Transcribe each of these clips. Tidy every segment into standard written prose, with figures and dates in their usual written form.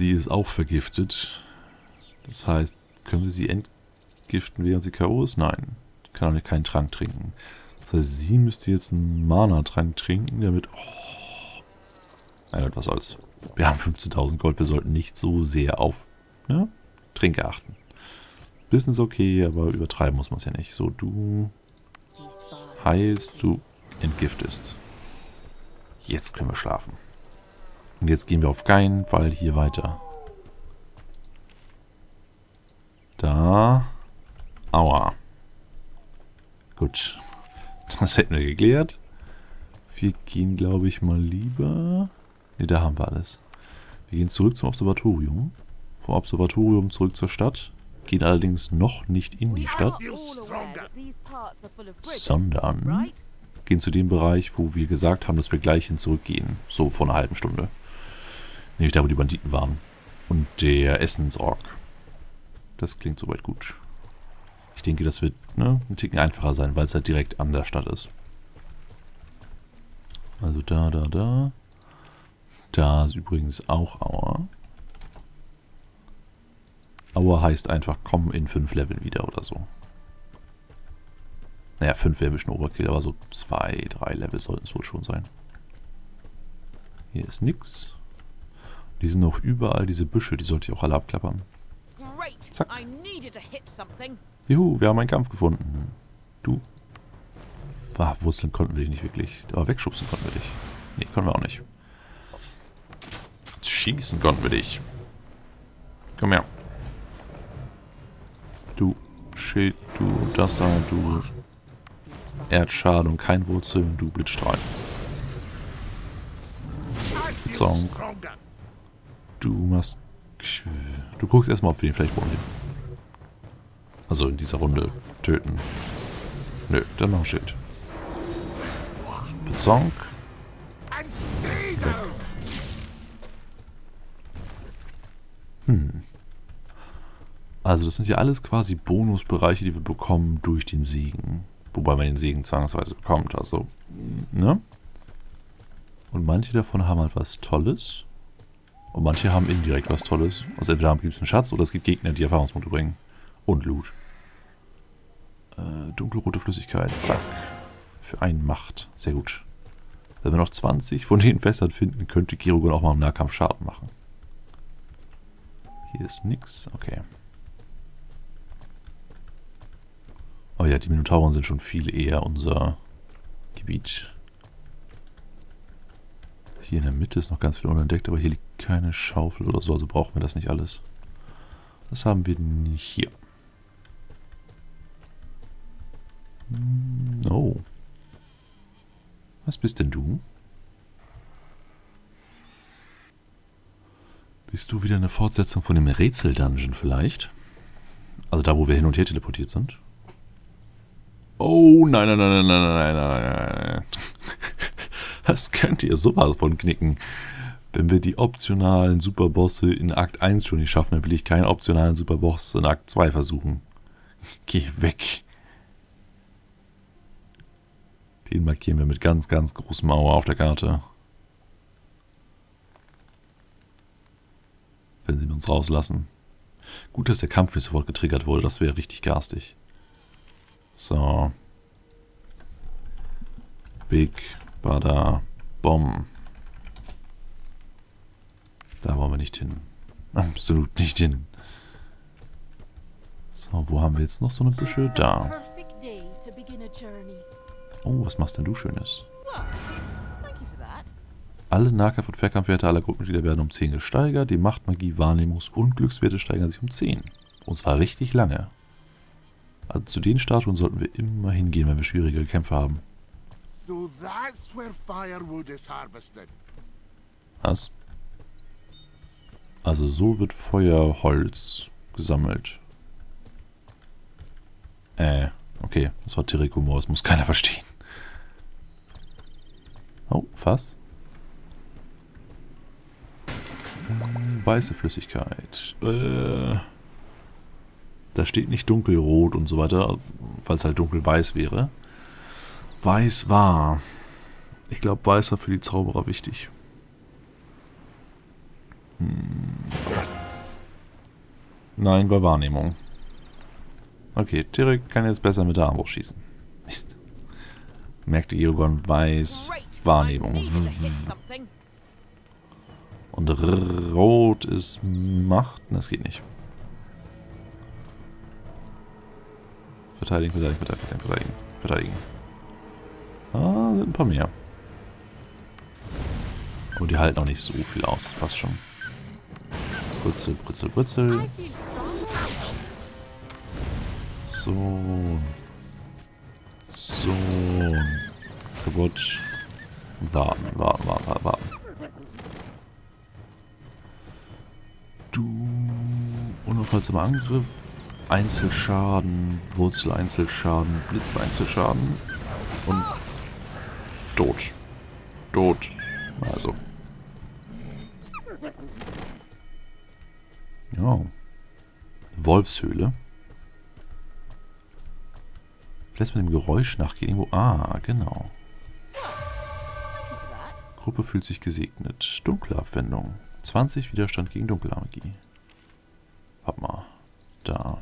Sie ist auch vergiftet. Das heißt, können wir sie entgiften, während sie K.O. ist? Nein. Ich kann auch keinen Trank trinken. Das heißt, sie müsste jetzt einen Mana-Trank trinken, damit... Oh. Mein Gott, was soll's. Wir haben 15.000 Gold, wir sollten nicht so sehr auf Trinke achten. Bisschen ist okay, aber übertreiben muss man es ja nicht. So, du heilst, du entgiftest. Jetzt können wir schlafen. Und jetzt gehen wir auf keinen Fall hier weiter. Da. Aua. Gut. Das hätten wir geklärt. Wir gehen, glaube ich, mal lieber... Ne, da haben wir alles. Wir gehen zurück zum Observatorium. Vom Observatorium zurück zur Stadt. Gehen allerdings noch nicht in die Stadt. Sondern... gehen zu dem Bereich, wo wir gesagt haben, dass wir gleich hin zurückgehen. So vor einer halben Stunde. Nämlich da, wo die Banditen waren. Und der Essensorg. Das klingt soweit gut. Ich denke, das wird ein Ticken einfacher sein, weil es halt direkt an der Stadt ist. Also da, da, da. Da ist übrigens auch Aua. Aua heißt einfach, komm in 5 Leveln wieder oder so. Naja, 5 wäre ein bisschen Overkill, aber so 2, 3 Level sollten es wohl schon sein. Hier ist nix. Die sind noch überall, diese Büsche, die sollte ich auch alle abklappern. Zack. Juhu, wir haben einen Kampf gefunden. Du. Ah, wurzeln konnten wir dich nicht wirklich. Aber wegschubsen konnten wir dich. Nee, konnten wir auch nicht. Schießen konnten wir dich. Komm her. Du. Schild, du, das da, du, Erdschadung, kein Wurzeln, du, Blitzstrahl. Song. Du machst... Du guckst erstmal, ob wir den vielleicht wollen. Also in dieser Runde töten. Nö, dann noch ein Schild. Bezong. Also das sind ja alles quasi Bonusbereiche, die wir bekommen durch den Segen. Wobei man den Segen zwangsweise bekommt, also, Und manche davon haben halt was Tolles. Und manche haben indirekt was Tolles. Also entweder gibt es einen Schatz oder es gibt Gegner, die Erfahrungspunkte bringen. Und Loot. Dunkelrote Flüssigkeit, zack. Für einen Macht, sehr gut. Wenn wir noch 20 von den Fässern finden, könnte Kirugon auch mal im Nahkampf Schaden machen. Hier ist nix, okay. Oh ja, die Minotauren sind schon viel eher unser Gebiet. Hier in der Mitte ist noch ganz viel unentdeckt, aber hier liegt keine Schaufel oder so, also brauchen wir das nicht alles. Das haben wir nicht hier. No. Was bist denn du? Bist du wieder eine Fortsetzung von dem Rätsel-Dungeon vielleicht? Also da, wo wir hin und her teleportiert sind? Oh, nein, nein, nein, nein, nein, nein, nein, nein. Das könnt ihr sowas von knicken. Wenn wir die optionalen Superbosse in Akt 1 schon nicht schaffen, dann will ich keinen optionalen Superboss in Akt 2 versuchen. Geh weg. Den markieren wir mit ganz, ganz großem Aua auf der Karte. Wenn sie uns rauslassen. Gut, dass der Kampf nicht sofort getriggert wurde, das wäre richtig garstig. So. Big Bada Bomb. Da wollen wir nicht hin. Absolut nicht hin. So, wo haben wir jetzt noch so eine Büsche? Da. Oh, was machst denn du Schönes? Alle Nahkampf- und Fernkampfwerte aller Gruppenmitglieder werden um 10 gesteigert. Die Macht, Magie, Wahrnehmungs- und Glückswerte steigern sich um 10. Und zwar richtig lange. Also zu den Statuen sollten wir immer hingehen, wenn wir schwierige Kämpfe haben. Was? Also so wird Feuerholz gesammelt. Okay. Das war Tirikumor, das muss keiner verstehen. Oh, Fass. Weiße Flüssigkeit. Da steht nicht dunkelrot und so weiter, falls halt dunkelweiß wäre. Weiß war. Ich glaube, weiß war für die Zauberer wichtig. Nein, bei Wahrnehmung. Okay, Terek kann jetzt besser mit der Armbrust schießen. Mist. Merkt ihr, Gerugon weiß Wahrnehmung. Und rot ist Macht. Das geht nicht. Verteidigen, verteidigen, verteidigen, verteidigen, verteidigen. Ah, sind ein paar mehr. Aber die halten auch nicht so viel aus. Das passt schon. Brützel, brützel, brützel. So. So. Kaputt. Warten, warten, warten, warten. Du. Unaufhaltsamer Angriff. Einzelschaden. Wurzel, Einzelschaden. Blitz, Einzelschaden. Und. Tot. Tot. Also. Ja. Wolfshöhle. Lässt mit dem Geräusch nachgehen. Irgendwo. Ah, genau. Gruppe fühlt sich gesegnet. Dunkle Abwendung. 20 Widerstand gegen dunkle Magie. Warte mal. Da.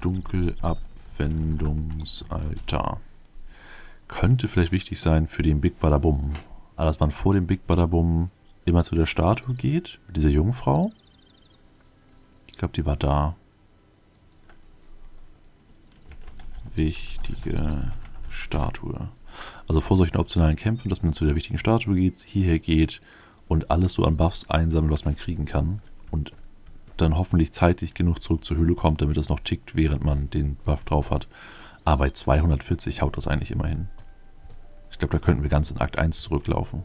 Dunkelabwendungsaltar. Könnte vielleicht wichtig sein für den Big Badabum. Aber dass man vor dem Big Badabum immer zu der Statue geht. Mit dieser Jungfrau. Ich glaube, die war da. Wichtige Statue. Also vor solchen optionalen Kämpfen, dass man zu der wichtigen Statue geht, hierher geht und alles so an Buffs einsammelt, was man kriegen kann. Und dann hoffentlich zeitig genug zurück zur Höhle kommt, damit es noch tickt, während man den Buff drauf hat. Aber bei 240 haut das eigentlich immer hin. Ich glaube, da könnten wir ganz in Akt 1 zurücklaufen.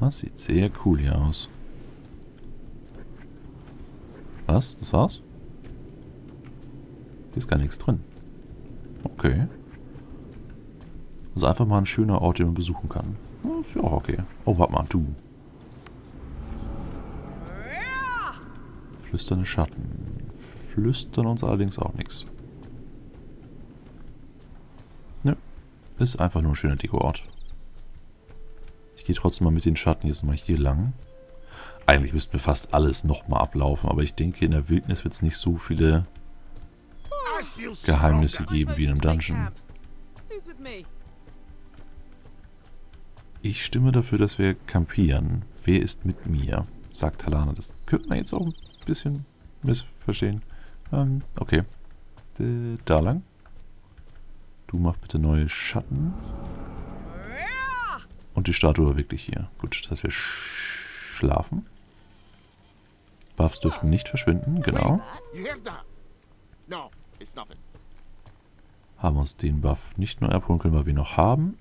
Das sieht sehr cool hier aus. Was? Das war's? Hier ist gar nichts drin. Okay. Also einfach mal ein schöner Ort, den man besuchen kann. Das ist ja auch okay. Oh, warte mal, du. Flüsternde Schatten. Flüstern uns allerdings auch nichts. Nö. Ist einfach nur ein schöner Dekoort. Ich gehe trotzdem mal mit den Schatten jetzt mal hier lang. Eigentlich müssten wir fast alles nochmal ablaufen, aber ich denke, in der Wildnis wird es nicht so viele Geheimnisse geben wie in einem Dungeon. Ich stimme dafür, dass wir campieren. Wer ist mit mir? Sagt Talana. Das könnte man jetzt auch ein bisschen missverstehen. Okay. Da lang. Du mach bitte neue Schatten. Und die Statue war wirklich hier. Gut, dass wir schlafen. Buffs dürften nicht verschwinden, genau. Haben uns den Buff nicht nur abholen können, weil wir ihn noch haben.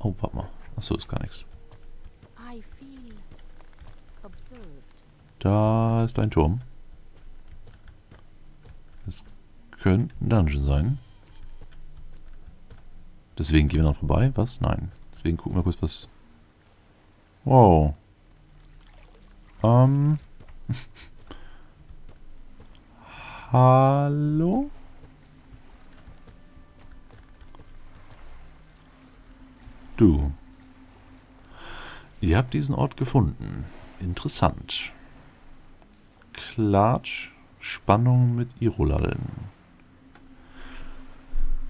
Oh, warte mal. Achso, ist gar nichts. Da ist ein Turm. Das könnte ein Dungeon sein. Deswegen gehen wir dann vorbei. Was? Nein. Deswegen gucken wir kurz was. Wow. Hallo? Du. Ihr habt diesen Ort gefunden. Interessant. Klatsch, Spannung mit Irolallen.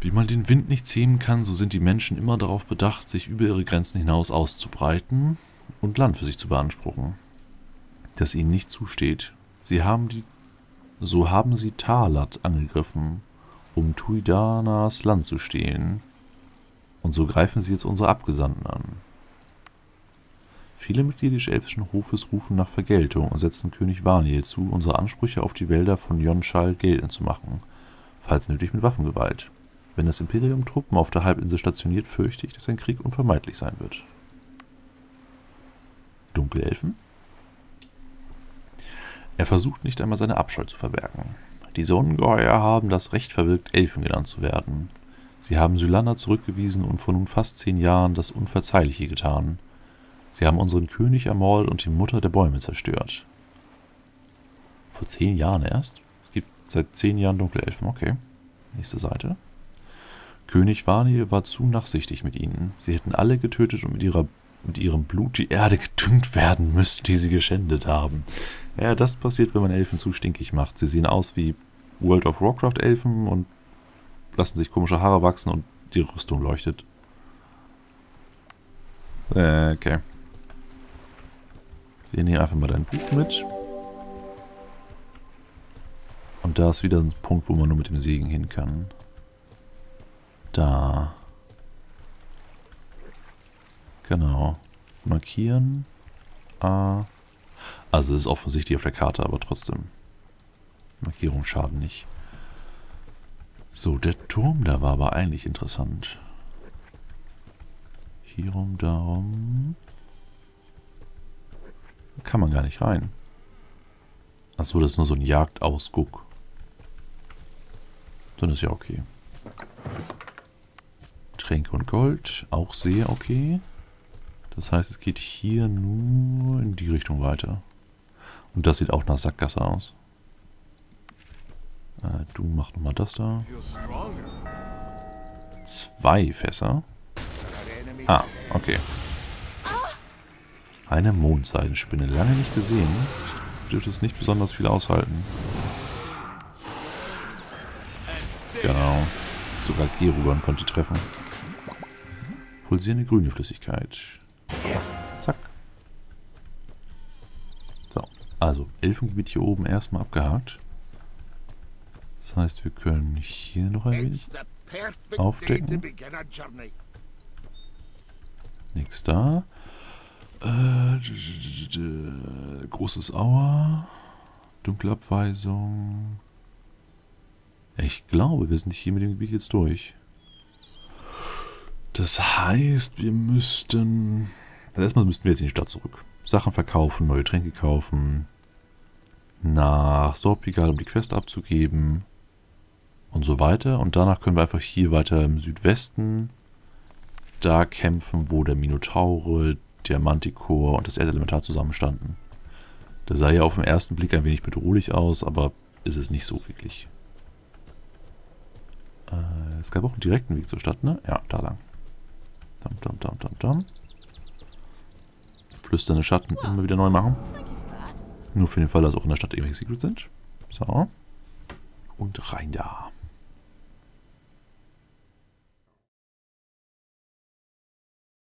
Wie man den Wind nicht zähmen kann, so sind die Menschen immer darauf bedacht, sich über ihre Grenzen hinaus auszubreiten und Land für sich zu beanspruchen, das ihnen nicht zusteht. So haben sie Talat angegriffen, um Tuidanas Land zu stehlen. Und so greifen sie jetzt unsere Abgesandten an. Viele Mitglieder des elfischen Hofes rufen nach Vergeltung und setzen König Varnir zu, unsere Ansprüche auf die Wälder von Yonschal geltend zu machen, falls nötig mit Waffengewalt. Wenn das Imperium Truppen auf der Halbinsel stationiert, fürchte ich, dass ein Krieg unvermeidlich sein wird. Dunkelelfen? Er versucht nicht einmal seine Abscheu zu verbergen. Diese Ungeheuer haben das Recht verwirkt, Elfen genannt zu werden. Sie haben Sylanna zurückgewiesen und vor nun fast 10 Jahren das Unverzeihliche getan. Sie haben unseren König ermordet und die Mutter der Bäume zerstört. Vor 10 Jahren erst? Es gibt seit 10 Jahren Dunkelelfen, okay. Nächste Seite. König Varnir war zu nachsichtig mit ihnen. Sie hätten alle getötet und mit ihrer mit ihrem Blut die Erde gedüngt werden müssen, die sie geschändet haben. Ja, das passiert, wenn man Elfen zu stinkig macht. Sie sehen aus wie World of Warcraft Elfen und lassen sich komische Haare wachsen und die Rüstung leuchtet. Okay. Wir nehmen einfach mal dein Buch mit. Und da ist wieder ein Punkt, wo man nur mit dem Segen hin kann. Da. Genau. Markieren. A. Also ist offensichtlich auf der Karte, aber trotzdem. Markierung schaden nicht. So, der Turm da war aber eigentlich interessant. Hierum, darum. Kann man gar nicht rein. Achso, das ist nur so ein Jagdausguck. Dann ist ja okay. Tränke und Gold, auch sehr okay. Das heißt, es geht hier nur in die Richtung weiter. Und das sieht auch nach Sackgasse aus. Du mach nochmal das da. 2 Fässer. Ah, okay. Eine Mondseidenspinne. Lange nicht gesehen. Ich dürfte es nicht besonders viel aushalten. Genau. Sogar Gerugon konnte treffen. Pulsierende grüne Flüssigkeit. Zack. So. Also, Elfengebiet hier oben erstmal abgehakt. Das heißt, wir können hier noch ein wenig aufdecken. Nix da. Großes Auer. Dunkle Abweisung. Ich glaube, wir sind hier mit dem Gebiet jetzt durch. Das heißt, wir müssten... Also erstmal müssten wir jetzt in die Stadt zurück. Sachen verkaufen, neue Tränke kaufen. Nach Sorpigal, um die Quest abzugeben. Und so weiter. Und danach können wir einfach hier weiter im Südwesten da kämpfen, wo der Minotaure, der Mantikor und das Erdelementar zusammenstanden. Das sah ja auf den ersten Blick ein wenig bedrohlich aus, aber ist es nicht so wirklich. Es gab auch einen direkten Weg zur Stadt, ne? Ja, da lang. Dam, dam, dam, dam, dam. Flüsternde Schatten immer wieder neu machen. Nur für den Fall, dass auch in der Stadt irgendwelche Secrets sind. So. Und rein da.